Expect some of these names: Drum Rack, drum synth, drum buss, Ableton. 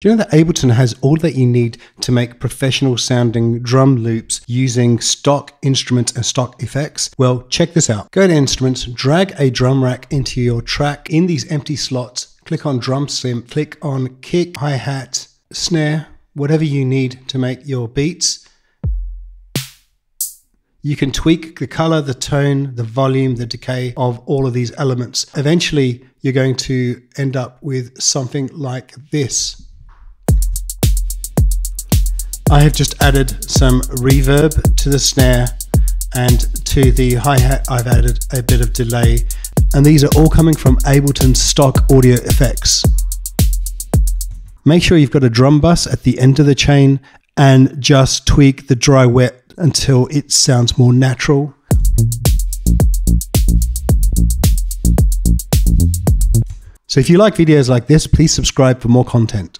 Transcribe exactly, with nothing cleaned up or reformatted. Do you know that Ableton has all that you need to make professional sounding drum loops using stock instruments and stock effects? Well, check this out. Go to Instruments, drag a drum rack into your track. In these empty slots, click on Drum Sim, click on kick, hi-hat, snare, whatever you need to make your beats. You can tweak the color, the tone, the volume, the decay of all of these elements. Eventually, you're going to end up with something like this. I have just added some reverb to the snare, and to the hi-hat I've added a bit of delay, and these are all coming from Ableton's stock audio effects. Make sure you've got a drum bus at the end of the chain and just tweak the dry wet until it sounds more natural. So if you like videos like this, please subscribe for more content.